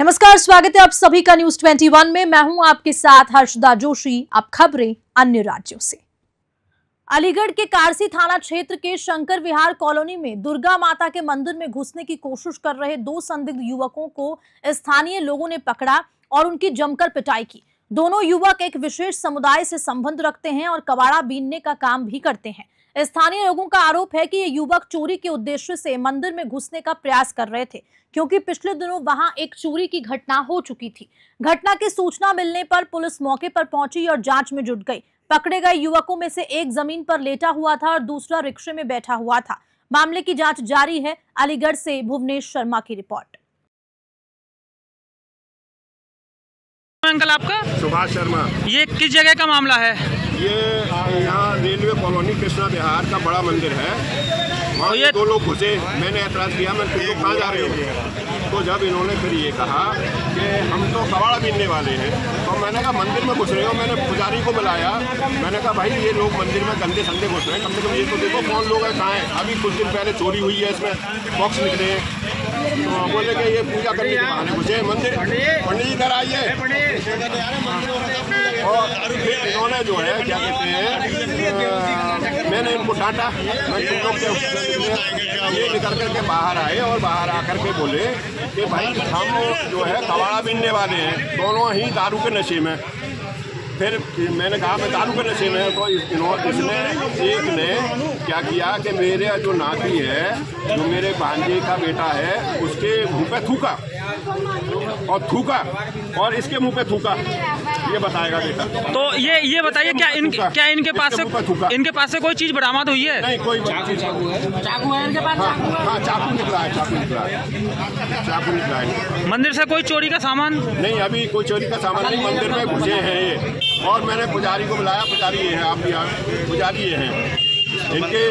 नमस्कार, स्वागत है आप सभी का न्यूज 21 में। मैं हूं आपके साथ हर्षदा जोशी। अब खबरें अन्य राज्यों से। अलीगढ़ के कारसी थाना क्षेत्र के शंकर विहार कॉलोनी में दुर्गा माता के मंदिर में घुसने की कोशिश कर रहे दो संदिग्ध युवकों को स्थानीय लोगों ने पकड़ा और उनकी जमकर पिटाई की। दोनों युवक एक विशेष समुदाय से संबंध रखते हैं और कबाड़ा बीनने का काम भी करते हैं। स्थानीय लोगों का आरोप है कि ये युवक चोरी के उद्देश्य से मंदिर में घुसने का प्रयास कर रहे थे, क्योंकि पिछले दिनों वहां एक चोरी की घटना हो चुकी थी। घटना की सूचना मिलने पर पुलिस मौके पर पहुंची और जांच में जुट गई। पकड़े गए युवकों में से एक जमीन पर लेटा हुआ था और दूसरा रिक्शे में बैठा हुआ था। मामले की जांच जारी है। अलीगढ़ से भुवनेश शर्मा की रिपोर्ट। अंकल आपका? सुभाष शर्मा। ये किस जगह का मामला है? ये यहाँ रेलवे कॉलोनी कृष्णा विहार का बड़ा मंदिर है। वहाँ ये दो लोग घुसे, मैंने ऐतराज किया, मैं तुम लोग कहाँ जा रहे हो? तो जब इन्होंने फिर ये कहा कि हम तो कबाड़ा बीनने वाले हैं, तो मैंने कहा मंदिर में घुस रहे हो? मैंने पुजारी को बुलाया, मैंने कहा भाई ये लोग मंदिर में गंदे संदे घुस रहे हैं, कम से कम ये तो देखो कौन लोग हैं, कहाँ हैं। अभी कुछ दिन पहले चोरी हुई है, इसमें बॉक्स निकले हैं। तो बोले कि ये पूजा करने के बहाने घुसे मंदिर, पंडित जी घर आइए। और फिर इन्होंने जो है क्या कहते हैं, मैंने इनको डांटा, मैं तुम लोग ये निकल करके बाहर आए और बाहर आकर के बोले कि भाई हम जो है कबाड़ा बीनने वाले हैं, दोनों ही दारू के नशे में। फिर मैंने कहा मैं दारू के नशे में, तो इसने एक ने क्या किया कि मेरे जो नाती है, जो मेरे भांजे का बेटा है, उसके मुंह पे थूका और इसके मुंह पे थूका। ये बताएगा बेटा। तो ये बताइए क्या इनके पास से कोई चीज़ बरामद हुई है? नहीं, कोई चाकू है इनके पास। हाँ, चाकू निकला है। मंदिर से कोई चोरी का सामान नहीं, अभी कोई चोरी का सामान नहीं, मंदिर में घुसे हैं ये। और मैंने पुजारी को बुलाया, पुजारी ये हैं, आप भी पुजारी ये हैं। इनके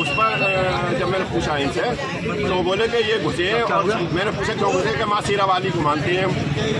उस पर जब मैंने पूछा इनसे, तो बोले कि ये घुसे हैं। और मैंने पूछा क्यों घुसे? कि माँ शेरावाली को मानते हैं।